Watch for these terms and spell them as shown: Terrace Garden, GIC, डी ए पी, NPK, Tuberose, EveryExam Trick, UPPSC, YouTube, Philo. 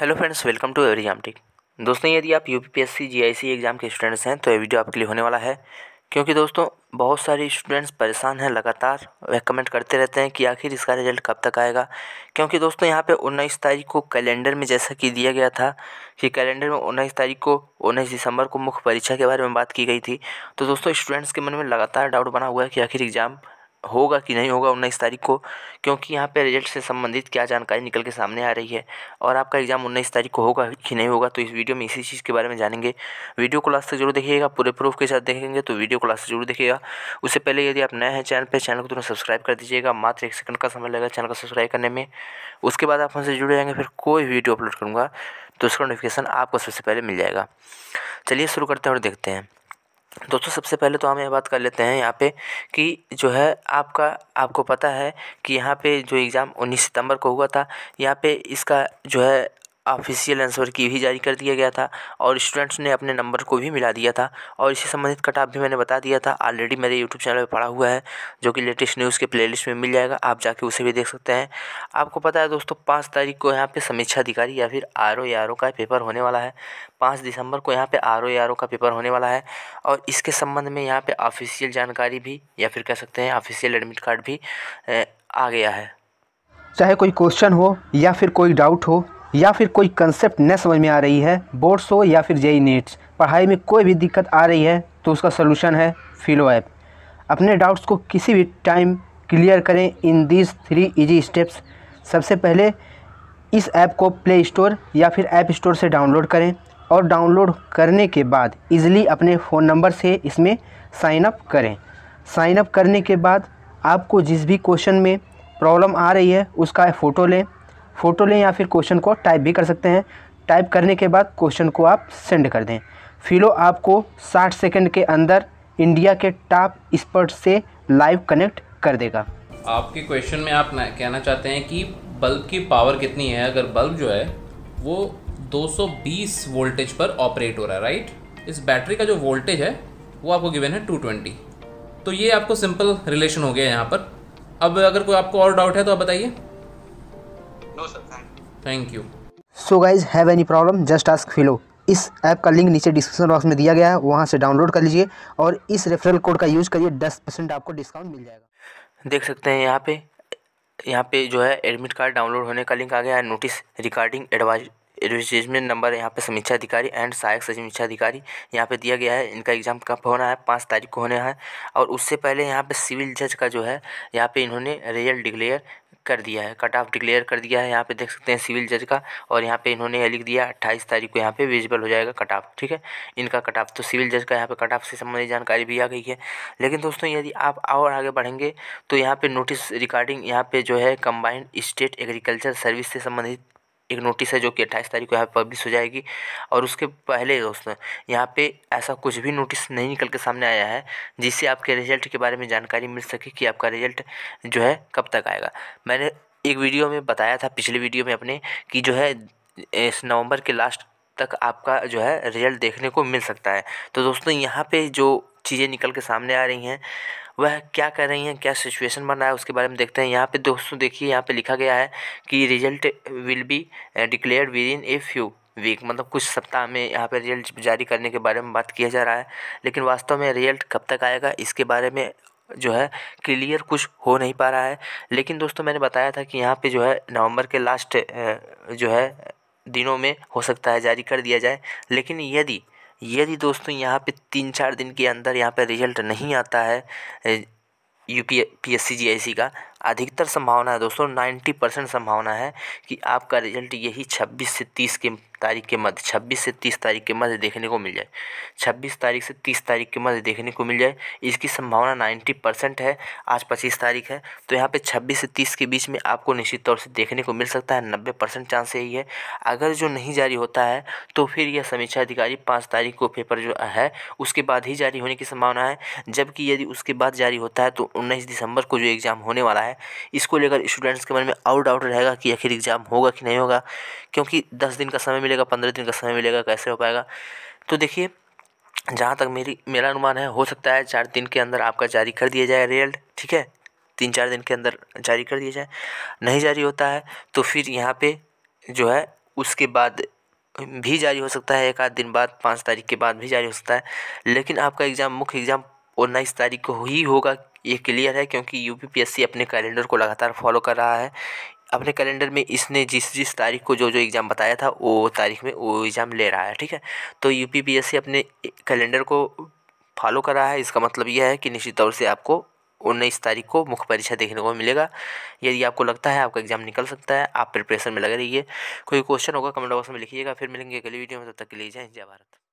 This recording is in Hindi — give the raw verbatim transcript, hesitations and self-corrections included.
Hello friends, welcome to every exam trick. दोस्तों, यदि आप यूपीपीएससी जीआईसी एग्ज़ाम के स्टूडेंट्स हैं तो ये वीडियो आपके लिए होने वाला है, क्योंकि दोस्तों बहुत सारे स्टूडेंट्स परेशान हैं, लगातार वह कमेंट करते रहते हैं कि आखिर इसका रिजल्ट कब तक आएगा। क्योंकि दोस्तों यहाँ पे उन्नीस तारीख को कैलेंडर में, जैसा कि दिया गया था कि कैलेंडर में उन्नीस तारीख को उन्नीस दिसंबर को मुख्य परीक्षा के बारे में बात की गई थी, तो दोस्तों स्टूडेंट्स के मन में लगातार डाउट बना हुआ है कि आखिर एग्ज़ाम होगा कि नहीं होगा उन्नीस तारीख को, क्योंकि यहाँ पे रिजल्ट से संबंधित क्या जानकारी निकल के सामने आ रही है और आपका एग्ज़ाम उन्नीस तारीख को होगा कि नहीं होगा। तो इस वीडियो में इसी चीज़ के बारे में जानेंगे। वीडियो को लास्ट तक जरूर देखिएगा, पूरे प्रूफ के साथ देखेंगे तो वीडियो को लास्ट तक जरूर देखिएगा। उससे पहले यदि आप नए हैं चैनल पर, चैनल को तुरंत सब्सक्राइब कर दीजिएगा, मात्र एक सेकंड का समय लगेगा चैनल को सब्सक्राइब करने में। उसके बाद आप हमसे जुड़ जाएंगे, फिर कोई वीडियो अपलोड करूँगा तो उसका नोटिफिकेशन आपको सबसे पहले मिल जाएगा। चलिए शुरू करते हैं और देखते हैं। दोस्तों सबसे पहले तो हम यह बात कर लेते हैं यहाँ पे कि जो है आपका आपको पता है कि यहाँ पे जो एग्ज़ाम उन्नीस सितंबर को हुआ था, यहाँ पे इसका जो है ऑफिशियल आंसर की भी जारी कर दिया गया था और स्टूडेंट्स ने अपने नंबर को भी मिला दिया था और इससे संबंधित कट ऑफ भी मैंने बता दिया था, ऑलरेडी मेरे यूट्यूब चैनल पे पड़ा हुआ है, जो कि लेटेस्ट न्यूज़ के प्लेलिस्ट में मिल जाएगा, आप जाके उसे भी देख सकते हैं। आपको पता है दोस्तों पाँच तारीख को यहाँ पे समीक्षा अधिकारी या फिर आर ओ या आर ओ का पेपर होने वाला है। पाँच दिसंबर को यहाँ पे आर ओ या आर ओ का पेपर होने वाला है और इसके संबंध में यहाँ पे ऑफिशियल जानकारी भी या फिर कह सकते हैं ऑफिशियल एडमिट कार्ड भी आ गया है। चाहे कोई क्वेश्चन हो या फिर कोई डाउट हो या फिर कोई कंसेप्ट न समझ में आ रही है, बोर्ड्स हो या फिर जेई नीट्स, पढ़ाई में कोई भी दिक्कत आ रही है तो उसका सलूशन है फिलो ऐप। अपने डाउट्स को किसी भी टाइम क्लियर करें in these three easy steps. सबसे पहले इस ऐप को प्ले स्टोर या फिर ऐप स्टोर से डाउनलोड करें और डाउनलोड करने के बाद इजीली अपने फ़ोन नंबर से इसमें साइन अप करें। साइन अप करने के बाद आपको जिस भी क्वेश्चन में प्रॉब्लम आ रही है उसका फ़ोटो लें फ़ोटो लें या फिर क्वेश्चन को टाइप भी कर सकते हैं। टाइप करने के बाद क्वेश्चन को आप सेंड कर दें। फिलो आपको साठ सेकंड के अंदर इंडिया के टॉप एक्सपर्ट से लाइव कनेक्ट कर देगा। आपके क्वेश्चन में आप कहना चाहते हैं कि बल्ब की पावर कितनी है। अगर बल्ब जो है वो दो सौ बीस वोल्टेज पर ऑपरेट हो रहा है, राइट, इस बैटरी का जो वोल्टेज है वो आपको गिवन है टू ट्वेंटी। तो ये आपको सिंपल रिलेशन हो गया यहाँ पर। अब अगर कोई आपको और डाउट है तो आप बताइए। Thank you. So guys, have any problem just ask Filo. इस ऐप का लिंक नीचे डिस्क्रिप्शन बॉक्स में दिया गया है, वहाँ से डाउनलोड कर लीजिए और इस रेफरल कोड का यूज़ करिए, दस परसेंट आपको डिस्काउंट मिल जाएगा। देख सकते हैं यहाँ पे यहाँ पे जो है एडमिट कार्ड डाउनलोड होने का लिंक आ गया है। Notice regarding advise advertisement number यहाँ पे समीक्षा अधिकारी एंड सहायक समीक्षा अधिकारी यहाँ पे दिया गया है। इनका एग्ज़ाम कब होना है, पाँच तारीख को होना है और उससे पहले यहाँ पे सिविल जज का जो है यहाँ पे इन्होंने रिजल्ट डिक्लेयर कर दिया है, कट ऑफ डिक्लेयर कर दिया है। यहाँ पे देख सकते हैं सिविल जज का, और यहाँ पे इन्होंने लिख दिया अट्ठाईस तारीख को यहाँ पे विजिबल हो जाएगा कट ऑफ। ठीक है, इनका कट ऑफ, तो सिविल जज का यहाँ पे कट ऑफ से संबंधित जानकारी भी आ गई है। लेकिन दोस्तों यदि आप और आगे बढ़ेंगे तो यहाँ पे नोटिस रिगार्डिंग यहाँ पे जो है कंबाइंड स्टेट एग्रीकल्चर सर्विस से संबंधित एक नोटिस है, जो कि अट्ठाईस तारीख को यहाँ पर पब्लिश हो जाएगी। और उसके पहले दोस्तों यहाँ पे ऐसा कुछ भी नोटिस नहीं निकल के सामने आया है जिससे आपके रिजल्ट के बारे में जानकारी मिल सके कि आपका रिजल्ट जो है कब तक आएगा। मैंने एक वीडियो में बताया था, पिछले वीडियो में अपने, कि जो है इस नवंबर के लास्ट तक आपका जो है रिजल्ट देखने को मिल सकता है। तो दोस्तों यहाँ पर जो चीज़ें निकल के सामने आ रही हैं वह क्या कर रही हैं, क्या सिचुएशन बन रहा है, उसके बारे में देखते हैं। यहाँ पे दोस्तों देखिए, यहाँ पे लिखा गया है कि result will be declared within a few week, मतलब कुछ सप्ताह में यहाँ पे रिजल्ट जारी करने के बारे में बात किया जा रहा है। लेकिन वास्तव में रिजल्ट कब तक आएगा इसके बारे में जो है क्लियर कुछ हो नहीं पा रहा है। लेकिन दोस्तों मैंने बताया था कि यहाँ पर जो है नवम्बर के लास्ट जो है दिनों में हो सकता है जारी कर दिया जाए। लेकिन यदि यदि दोस्तों यहाँ पे तीन चार दिन के अंदर यहाँ पे रिजल्ट नहीं आता है यूपीपीएससी जीआईसी का, अधिकतर संभावना है दोस्तों नब्बे परसेंट संभावना है कि आपका रिजल्ट यही छब्बीस से तीस के तारीख के मध्य छब्बीस से तीस तारीख के मध्य देखने को मिल जाए छब्बीस तारीख से तीस तारीख के मध्य देखने को मिल जाए। इसकी संभावना नब्बे परसेंट है। आज पच्चीस तारीख है, तो यहाँ पे छब्बीस से तीस के बीच में आपको निश्चित तौर से देखने को मिल सकता है। नब्बे परसेंट चांस यही है। अगर जो नहीं जारी होता है तो फिर यह समीक्षा अधिकारी पाँच तारीख को पेपर जो है उसके बाद ही जारी होने की संभावना है। जबकि यदि उसके बाद जारी होता है तो उन्नीस दिसंबर को जो एग्ज़ाम होने वाला है, इसको लेकर स्टूडेंट्स के मन में और डाउट रहेगा कि आखिर एग्ज़ाम होगा कि नहीं होगा, क्योंकि दस दिन का समय मिलेगा, पंद्रह दिन का समय मिलेगा, कैसे हो पाएगा। तो देखिए, जहाँ तक मेरी मेरा अनुमान है, हो सकता है चार दिन के अंदर आपका जारी कर दिया जाए रिजल्ट। ठीक है, तीन चार दिन के अंदर जारी कर दिया जाए। नहीं जारी होता है तो फिर यहाँ पे जो है उसके बाद भी जारी हो सकता है, एक आध दिन बाद, पाँच तारीख के बाद भी जारी हो सकता है। लेकिन आपका एग्ज़ाम, मुख्य एग्ज़ाम उन्नीस तारीख को ही होगा, ये क्लियर है, क्योंकि यूपीपीएससी अपने कैलेंडर को लगातार फॉलो कर रहा है। अपने कैलेंडर में इसने जिस जिस तारीख को जो जो एग्ज़ाम बताया था वो तारीख में वो एग्ज़ाम ले रहा है, ठीक है। तो यूपीपीएससी अपने कैलेंडर को फॉलो कर रहा है, इसका मतलब यह है कि निश्चित तौर से आपको उन्नीस तारीख को मुख्य परीक्षा देखने को मिलेगा। यदि आपको लगता है आपका एग्जाम निकल सकता है, आप प्रिपरेशन में लगे रहिए। कोई क्वेश्चन होगा कमेंट बॉक्स में लिखिएगा। फिर मिलेंगे अगली वीडियो में, तब तक के लिए जय हिंद जय भारत।